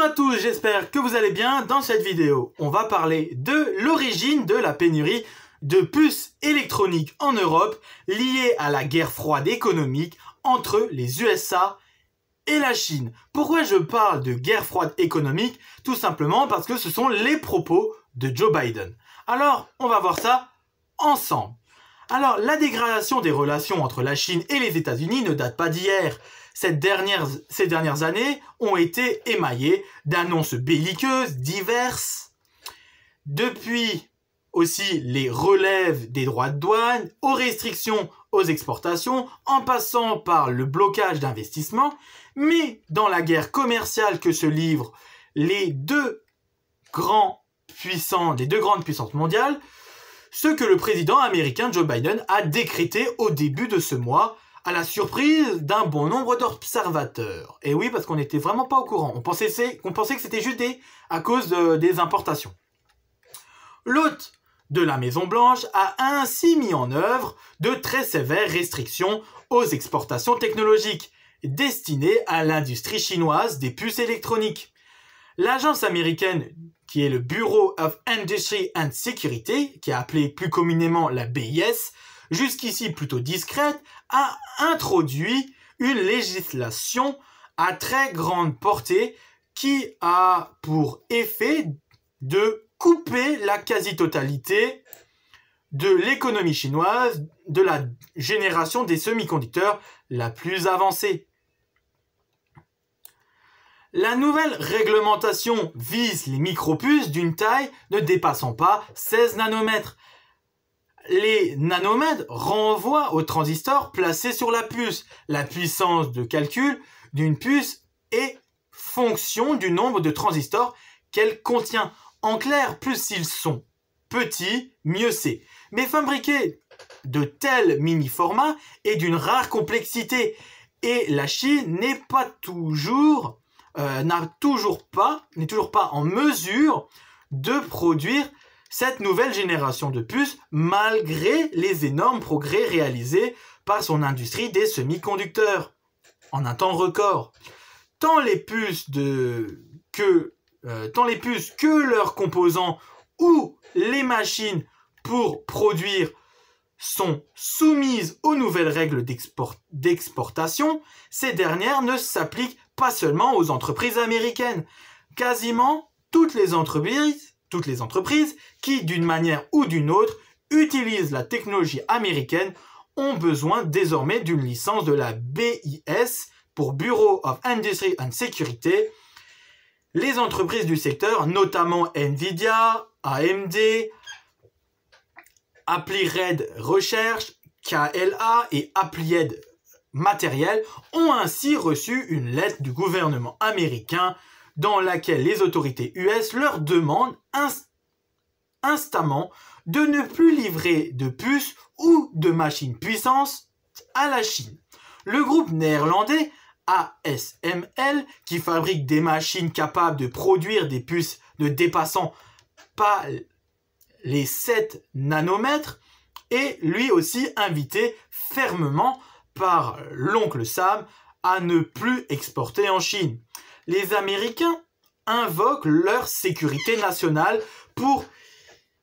Bonjour à tous, j'espère que vous allez bien. Dans cette vidéo, on va parler de l'origine de la pénurie de puces électroniques en Europe liée à la guerre froide économique entre les USA et la Chine. Pourquoi je parle de guerre froide économique? Tout simplement parce que ce sont les propos de Joe Biden. Alors, on va voir ça ensemble. Alors, la dégradation des relations entre la Chine et les États-Unis ne date pas d'hier. Ces dernières années ont été émaillées d'annonces belliqueuses diverses. Depuis aussi les relèves des droits de douane, aux restrictions aux exportations, en passant par le blocage d'investissements. Mais dans la guerre commerciale que se livrent les deux grandes puissances mondiales, ce que le président américain Joe Biden a décrété au début de ce mois, à la surprise d'un bon nombre d'observateurs. Et oui, parce qu'on n'était vraiment pas au courant. On pensait que c'était juste à cause des importations. L'hôte de la Maison-Blanche a ainsi mis en œuvre de très sévères restrictions aux exportations technologiques destinées à l'industrie chinoise des puces électroniques. L'agence américaine, qui est le Bureau of Industry and Security, qui est appelé plus communément la BIS, jusqu'ici plutôt discrète, a introduit une législation à très grande portée qui a pour effet de couper la quasi-totalité de l'économie chinoise de la génération des semi-conducteurs la plus avancée. La nouvelle réglementation vise les micropuces d'une taille ne dépassant pas 16 nanomètres. Les nanomètres renvoient aux transistors placés sur la puce. La puissance de calcul d'une puce est fonction du nombre de transistors qu'elle contient. En clair, plus ils sont petits, mieux c'est. Mais fabriquer de tels mini-formats est d'une rare complexité et la Chine n'est toujours pas en mesure de produire cette nouvelle génération de puces malgré les énormes progrès réalisés par son industrie des semi-conducteurs en un temps record. Tant les puces que leurs composants ou les machines pour produire sont soumises aux nouvelles règles d'exportation, ces dernières ne s'appliquent pas seulement aux entreprises américaines. Quasiment toutes les entreprises qui, d'une manière ou d'une autre, utilisent la technologie américaine ont besoin désormais d'une licence de la BIS pour Bureau of Industry and Security. Les entreprises du secteur, notamment Nvidia, AMD, Applied Research, KLA et Applied Materials, ont ainsi reçu une lettre du gouvernement américain dans laquelle les autorités US leur demandent instamment de ne plus livrer de puces ou de machines puissantes à la Chine. Le groupe néerlandais ASML, qui fabrique des machines capables de produire des puces ne dépassant pas les 7 nanomètres, est lui aussi invité fermement par l'oncle Sam à ne plus exporter en Chine. Les Américains invoquent leur sécurité nationale pour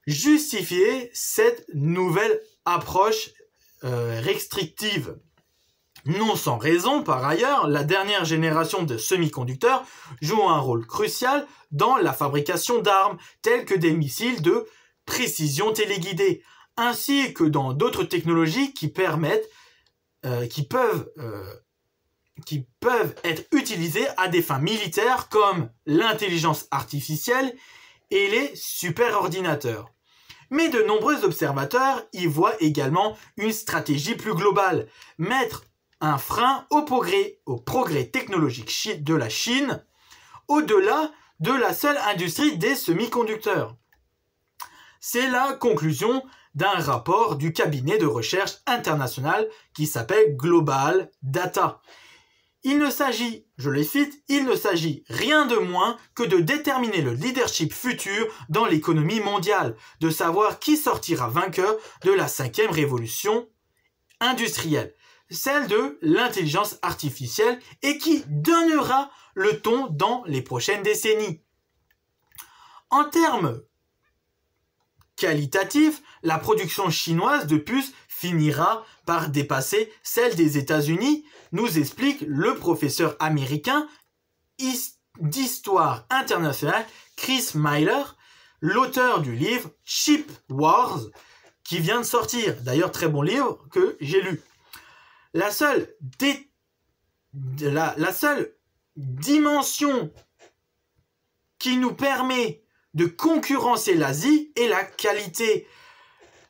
justifier cette nouvelle approche restrictive. Non sans raison, par ailleurs, la dernière génération de semi-conducteurs joue un rôle crucial dans la fabrication d'armes, telles que des missiles de précision téléguidée, ainsi que dans d'autres technologies qui peuvent être utilisées à des fins militaires comme l'intelligence artificielle et les superordinateurs. Mais de nombreux observateurs y voient également une stratégie plus globale, mettre un frein au progrès technologique de la Chine au-delà de la seule industrie des semi-conducteurs. C'est la conclusion d'un rapport du cabinet de recherche international qui s'appelle Global Data. Il ne s'agit, je les cite, « Il ne s'agit rien de moins que de déterminer le leadership futur dans l'économie mondiale, de savoir qui sortira vainqueur de la 5e révolution industrielle. celle de l'intelligence artificielle et qui donnera le ton dans les prochaines décennies. En termes qualitatifs, la production chinoise de puces finira par dépasser celle des États-Unis, nous explique le professeur américain d'histoire internationale Chris Miller, l'auteur du livre Chip Wars, qui vient de sortir. D'ailleurs, très bon livre que j'ai lu. La seule dimension qui nous permet de concurrencer l'Asie est la qualité.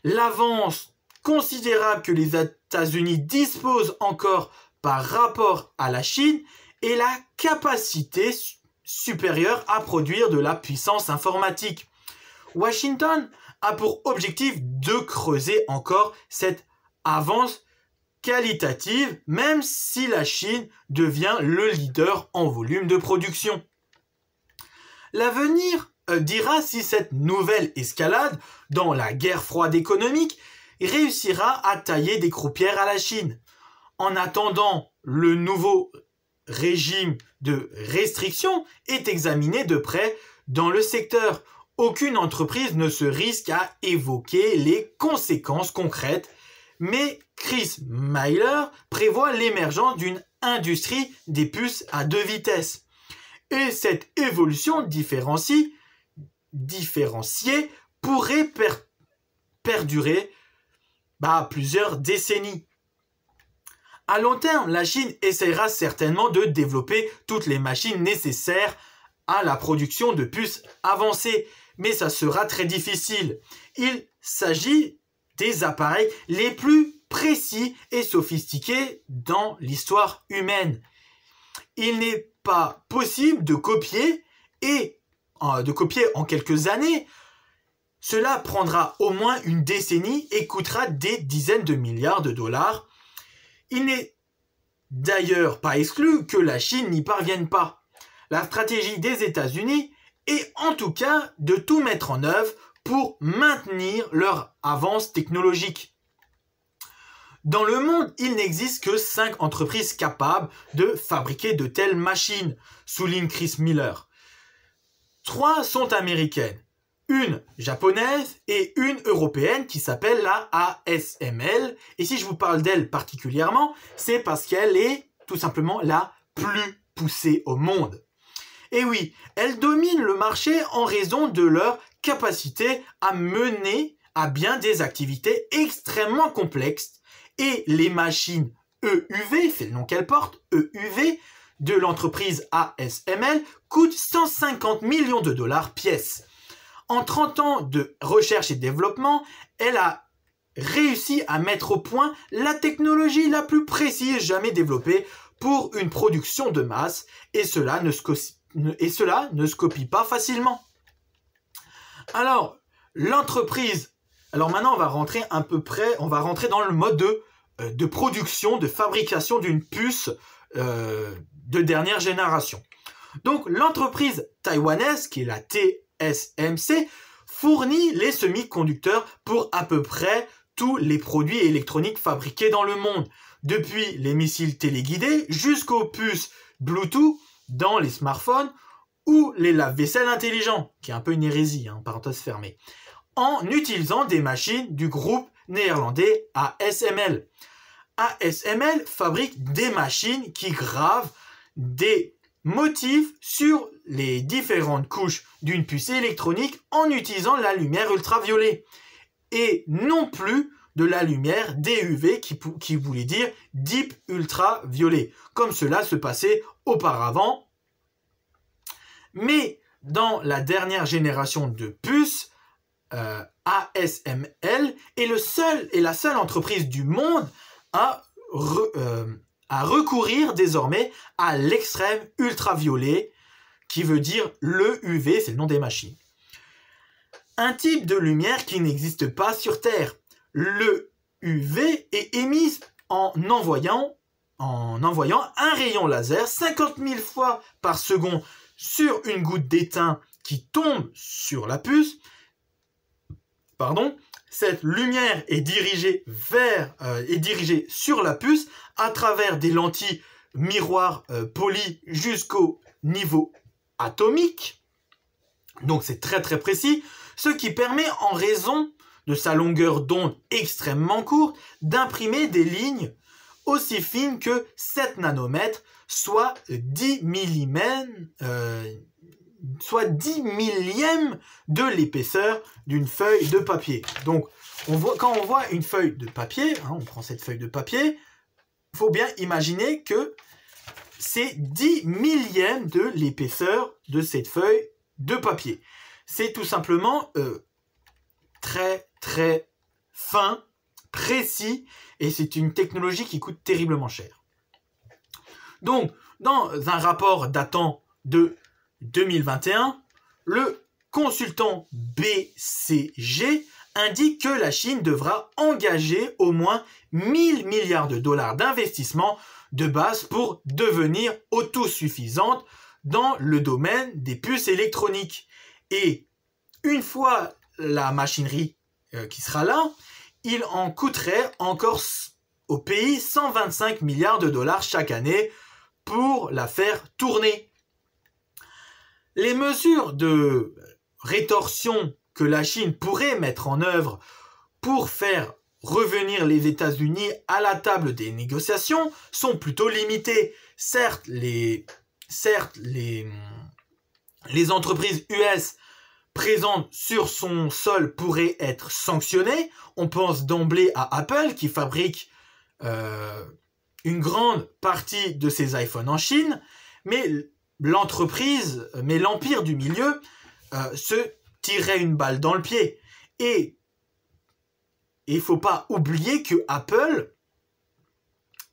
L'avance considérable que les États-Unis disposent encore par rapport à la Chine est la capacité supérieure à produire de la puissance informatique. Washington a pour objectif de creuser encore cette avance qualitative, même si la Chine devient le leader en volume de production. L'avenir dira si cette nouvelle escalade dans la guerre froide économique réussira à tailler des croupières à la Chine. En attendant, le nouveau régime de restriction est examiné de près dans le secteur. Aucune entreprise ne se risque à évoquer les conséquences concrètes, mais Chris Miller prévoit l'émergence d'une industrie des puces à deux vitesses. Et cette évolution différenciée pourrait perdurer plusieurs décennies. À long terme, la Chine essaiera certainement de développer toutes les machines nécessaires à la production de puces avancées, mais ça sera très difficile. Il s'agit des appareils les plus précis et sophistiqués dans l'histoire humaine. Il n'est pas possible de copier en quelques années. Cela prendra au moins une décennie et coûtera des dizaines de milliards de dollars. Il n'est d'ailleurs pas exclu que la Chine n'y parvienne pas. La stratégie des États-Unis est en tout cas de tout mettre en œuvre pour maintenir leur avance technologique. Dans le monde, il n'existe que 5 entreprises capables de fabriquer de telles machines, souligne Chris Miller. 3 sont américaines, une japonaise et une européenne qui s'appelle la ASML. Et si je vous parle d'elle particulièrement, c'est parce qu'elle est tout simplement la plus poussée au monde. Et oui, elles dominent le marché en raison de leur capacité à mener à bien des activités extrêmement complexes et les machines EUV, c'est le nom qu'elles portent, EUV, de l'entreprise ASML, coûtent 150 millions de dollars pièce. En 30 ans de recherche et développement, elle a réussi à mettre au point la technologie la plus précise jamais développée pour une production de masse, et cela ne se copie pas facilement. Alors, l'entreprise... Alors maintenant, on va rentrer dans le mode de production, de fabrication d'une puce de dernière génération. Donc, l'entreprise taïwanaise, qui est la TSMC, fournit les semi-conducteurs pour à peu près tous les produits électroniques fabriqués dans le monde, depuis les missiles téléguidés jusqu'aux puces Bluetooth dans les smartphones ou les lave-vaisselle intelligents, qui est un peu une hérésie, hein, parenthèse fermée, en utilisant des machines du groupe néerlandais ASML. ASML fabrique des machines qui gravent des motifs sur les différentes couches d'une puce électronique en utilisant la lumière ultraviolet et non plus de la lumière DUV qui voulait dire deep ultraviolet, comme cela se passait auparavant. Mais dans la dernière génération de puces, ASML est la seule entreprise du monde à recourir désormais à l'extrême ultraviolet, qui veut dire le UV, c'est le nom des machines. Un type de lumière qui n'existe pas sur Terre. Le UV est émis en envoyant un rayon laser 50 000 fois par seconde sur une goutte d'étain qui tombe sur la puce. cette lumière est dirigée sur la puce à travers des lentilles miroirs polies jusqu'au niveau atomique. Donc c'est très très précis, ce qui permet en raison de sa longueur d'onde extrêmement courte d'imprimer des lignes aussi fines que 7 nanomètres, soit 10 millièmes de l'épaisseur d'une feuille de papier. Donc, quand on voit une feuille de papier, hein, on prend cette feuille de papier, il faut bien imaginer que c'est 10 millièmes de l'épaisseur de cette feuille de papier. C'est tout simplement très, très fin, précis, et c'est une technologie qui coûte terriblement cher. Donc, dans un rapport datant de 2021, le consultant BCG indique que la Chine devra engager au moins 1 000 milliards de dollars d'investissement de base pour devenir autosuffisante dans le domaine des puces électroniques. Et une fois la machinerie qui sera là, il en coûterait encore au pays 125 milliards de dollars chaque année pour la faire tourner. Les mesures de rétorsion que la Chine pourrait mettre en œuvre pour faire revenir les États-Unis à la table des négociations sont plutôt limitées. Certes, les entreprises US présentes sur son sol pourraient être sanctionnées. On pense d'emblée à Apple qui fabrique une grande partie de ses iPhones en Chine, mais l'entreprise, mais l'empire du milieu se tirait une balle dans le pied. Et il ne faut pas oublier que Apple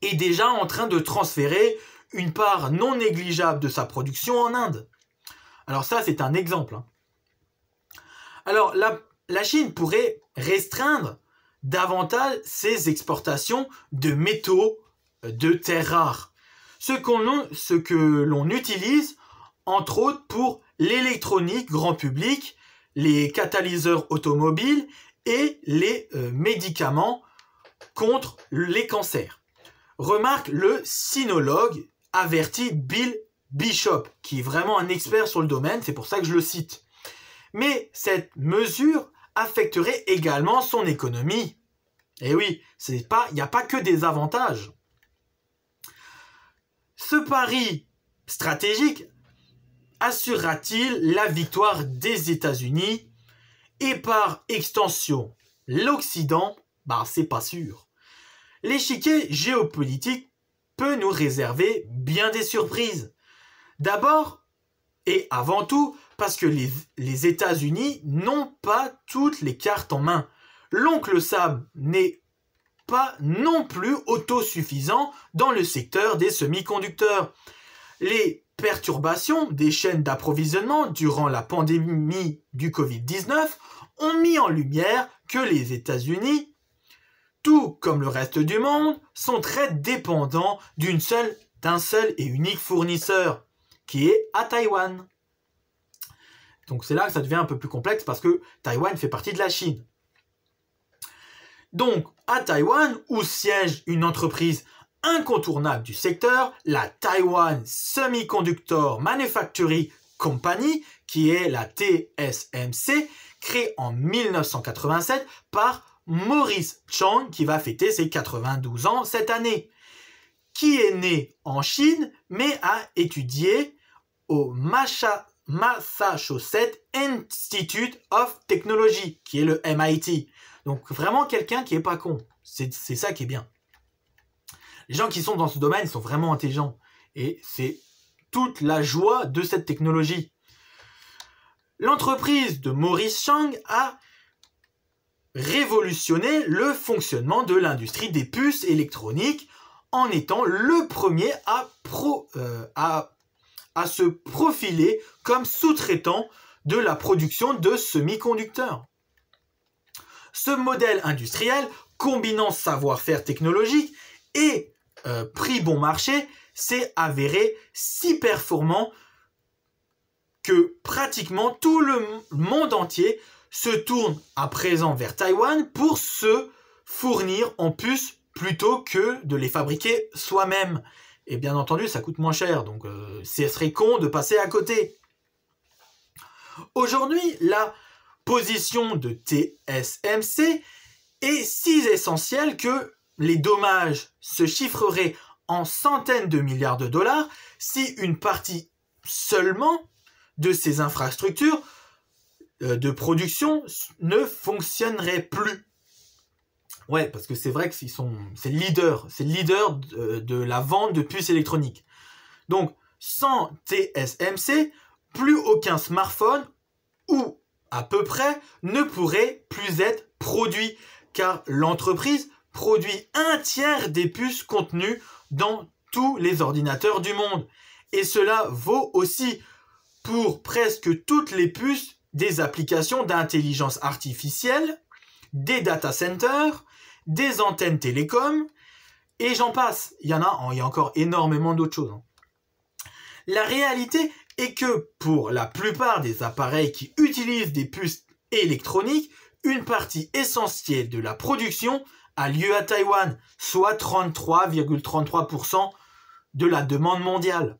est déjà en train de transférer une part non négligeable de sa production en Inde. Alors ça, c'est un exemple. Hein. Alors, la Chine pourrait restreindre davantage ses exportations de métaux, de terres rares. Ce que l'on utilise, entre autres, pour l'électronique grand public, les catalyseurs automobiles et les médicaments contre les cancers. Remarque le sinologue averti Bill Bishop, qui est vraiment un expert sur le domaine, c'est pour ça que je le cite. Mais cette mesure affecterait également son économie. Et oui, il n'y a pas que des avantages. Ce pari stratégique assurera-t-il la victoire des États-Unis et par extension l'Occident? Bah, c'est pas sûr. L'échiquier géopolitique peut nous réserver bien des surprises. D'abord et avant tout parce que les États-Unis n'ont pas toutes les cartes en main. L'oncle Sam n'est pas non plus autosuffisant dans le secteur des semi-conducteurs. Les perturbations des chaînes d'approvisionnement durant la pandémie du Covid-19 ont mis en lumière que les États-Unis, tout comme le reste du monde, sont très dépendants d'un seul et unique fournisseur, qui est à Taïwan. Donc c'est là que ça devient un peu plus complexe parce que Taïwan fait partie de la Chine. Donc, à Taïwan, où siège une entreprise incontournable du secteur, la Taiwan Semiconductor Manufacturing Company, qui est la TSMC, créée en 1987 par Morris Chang, qui va fêter ses 92 ans cette année, qui est né en Chine, mais a étudié au Massachusetts Institute of Technology, qui est le MIT. Donc vraiment quelqu'un qui n'est pas con, c'est ça qui est bien. Les gens qui sont dans ce domaine sont vraiment intelligents et c'est toute la joie de cette technologie. L'entreprise de Morris Chang a révolutionné le fonctionnement de l'industrie des puces électroniques en étant le premier à se profiler comme sous-traitant de la production de semi-conducteurs. Ce modèle industriel, combinant savoir-faire technologique et prix bon marché, s'est avéré si performant que pratiquement tout le monde entier se tourne à présent vers Taïwan pour se fournir en puces plutôt que de les fabriquer soi-même. Et bien entendu, ça coûte moins cher, donc ce serait con de passer à côté. Aujourd'hui, la position de TSMC est si essentielle que les dommages se chiffreraient en centaines de milliards de dollars si une partie seulement de ces infrastructures de production ne fonctionnerait plus. Ouais, parce que c'est vrai que c'est le leader de la vente de puces électroniques. Donc, sans TSMC, plus aucun smartphone, ou à peu près, ne pourrait plus être produit, car l'entreprise produit un tiers des puces contenues dans tous les ordinateurs du monde. Et cela vaut aussi pour presque toutes les puces des applications d'intelligence artificielle, des data centers, des antennes télécom, et j'en passe. Il y a encore énormément d'autres choses. La réalité est que pour la plupart des appareils qui utilisent des puces électroniques, une partie essentielle de la production a lieu à Taïwan, soit 33,33% de la demande mondiale.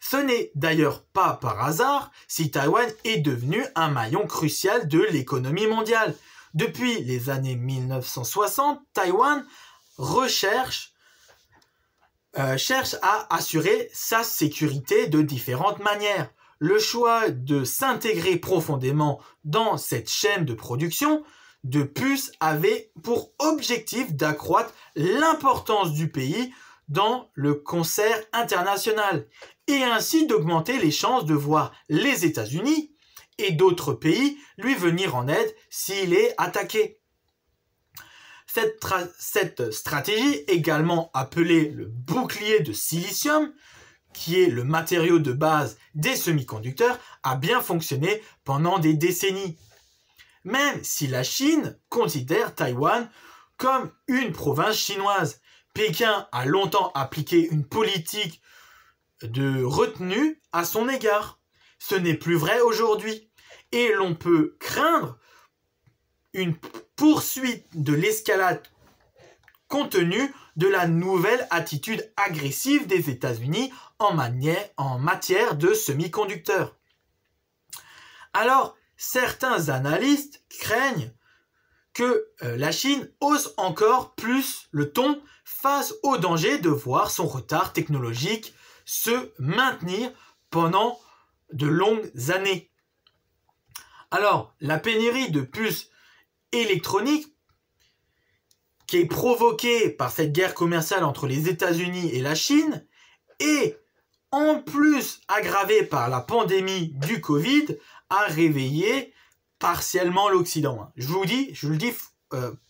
Ce n'est d'ailleurs pas par hasard si Taïwan est devenu un maillon crucial de l'économie mondiale. Depuis les années 1960, Taïwan cherche à assurer sa sécurité de différentes manières. Le choix de s'intégrer profondément dans cette chaîne de production de puces avait pour objectif d'accroître l'importance du pays dans le concert international et ainsi d'augmenter les chances de voir les États-Unis et d'autres pays lui venir en aide s'il est attaqué. Cette stratégie, également appelée le bouclier de silicium, qui est le matériau de base des semi-conducteurs, a bien fonctionné pendant des décennies. Même si la Chine considère Taïwan comme une province chinoise, Pékin a longtemps appliqué une politique de retenue à son égard. Ce n'est plus vrai aujourd'hui. Et l'on peut craindre une poursuite de l'escalade compte tenu de la nouvelle attitude agressive des États-Unis en matière de semi-conducteurs. Alors, certains analystes craignent que la Chine hausse encore plus le ton face au danger de voir son retard technologique se maintenir pendant de longues années. Alors, la pénurie de puces électroniques qui est provoquée par cette guerre commerciale entre les États-Unis et la Chine et en plus aggravée par la pandémie du Covid a réveillé partiellement l'Occident. Je le dis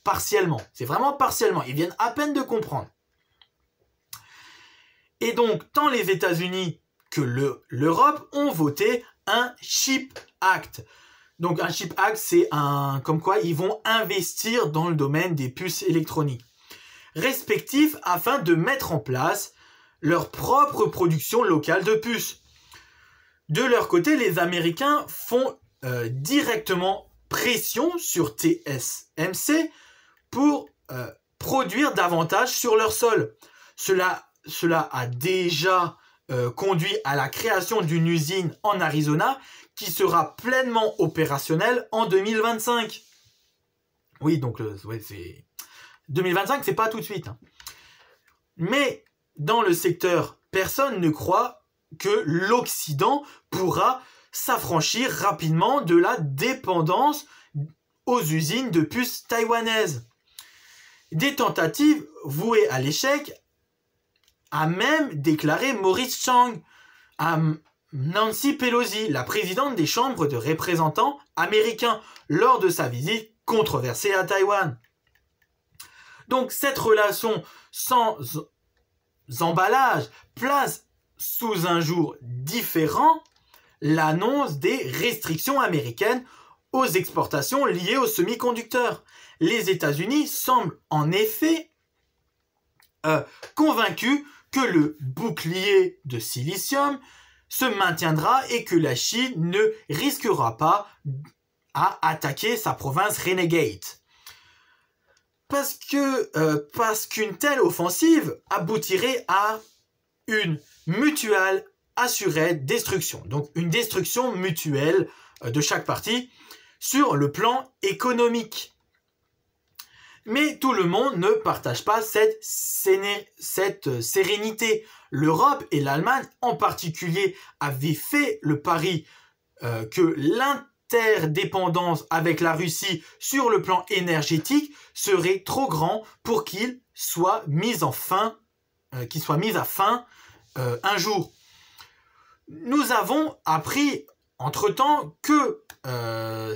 partiellement. C'est vraiment partiellement. Ils viennent à peine de comprendre. Et donc, tant les États-Unis que l'Europe ont voté un Chip Act. Donc, un Chip Act, c'est un... Comme quoi, ils vont investir dans le domaine des puces électroniques, respectifs, afin de mettre en place leur propre production locale de puces. De leur côté, les Américains font directement pression sur TSMC pour produire davantage sur leur sol. Cela a déjà conduit à la création d'une usine en Arizona qui sera pleinement opérationnelle en 2025. Oui, donc ouais, 2025, c'est pas tout de suite. Mais dans le secteur, personne ne croit que l'Occident pourra s'affranchir rapidement de la dépendance aux usines de puces taïwanaises. Des tentatives vouées à l'échec a même déclaré Morris Chang à Nancy Pelosi, la présidente des chambres de représentants américains, lors de sa visite controversée à Taïwan. Donc cette relation sans emballage place sous un jour différent l'annonce des restrictions américaines aux exportations liées aux semi-conducteurs. Les États-Unis semblent en effet convaincus que le bouclier de silicium se maintiendra et que la Chine ne risquera pas a attaqué sa province Renegade. Parce qu'une telle offensive aboutirait à une mutuelle assurée destruction. Donc une destruction mutuelle de chaque partie sur le plan économique. Mais tout le monde ne partage pas cette sérénité. L'Europe et l'Allemagne en particulier avaient fait le pari que l'interdépendance avec la Russie sur le plan énergétique serait trop grand pour qu'il soit mis à fin un jour. Nous avons appris entre-temps que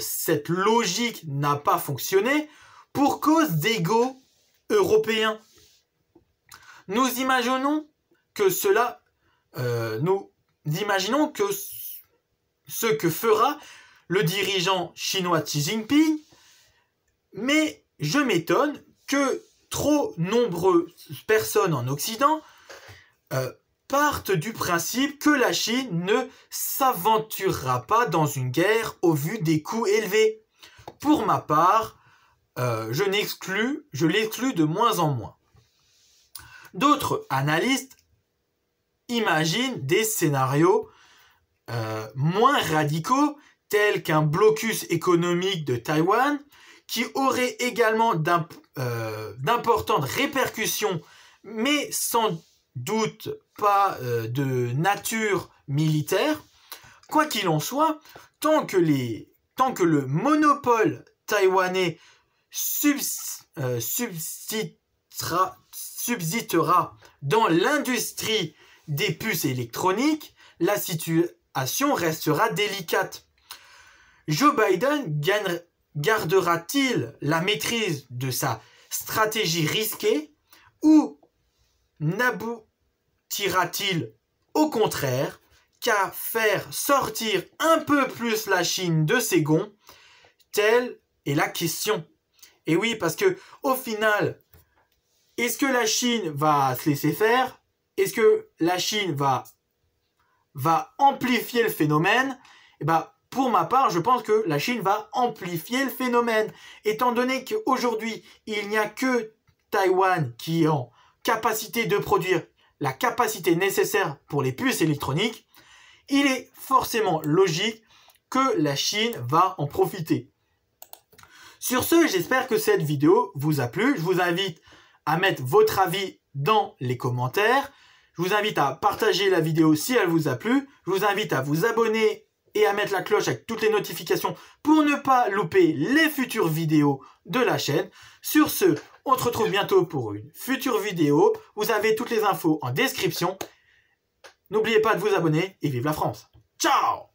cette logique n'a pas fonctionné pour cause d'ego européen. Nous imaginons que ce que fera le dirigeant chinois Xi Jinping, mais je m'étonne que trop nombreuses personnes en Occident partent du principe que la Chine ne s'aventurera pas dans une guerre au vu des coûts élevés. Pour ma part, je l'exclus de moins en moins. D'autres analystes imaginent des scénarios moins radicaux tels qu'un blocus économique de Taïwan qui aurait également d'importantes répercussions, mais sans doute pas de nature militaire. Quoi qu'il en soit, tant que le monopole taïwanais subsistera dans l'industrie des puces électroniques, la situation restera délicate. Joe Biden gardera-t-il la maîtrise de sa stratégie risquée ou n'aboutira-t-il au contraire qu'à faire sortir un peu plus la Chine de ses gonds? Telle est la question. Et oui, parce que au final, est-ce que la Chine va se laisser faire? Est-ce que la Chine va amplifier le phénomène? Eh ben, pour ma part, je pense que la Chine va amplifier le phénomène, étant donné qu'aujourd'hui, il n'y a que Taïwan qui est en capacité de produire la capacité nécessaire pour les puces électroniques. Il est forcément logique que la Chine va en profiter. Sur ce, j'espère que cette vidéo vous a plu. Je vous invite à mettre votre avis dans les commentaires. Je vous invite à partager la vidéo si elle vous a plu. Je vous invite à vous abonner et à mettre la cloche avec toutes les notifications pour ne pas louper les futures vidéos de la chaîne. Sur ce, on se retrouve bientôt pour une future vidéo. Vous avez toutes les infos en description. N'oubliez pas de vous abonner et vive la France. Ciao!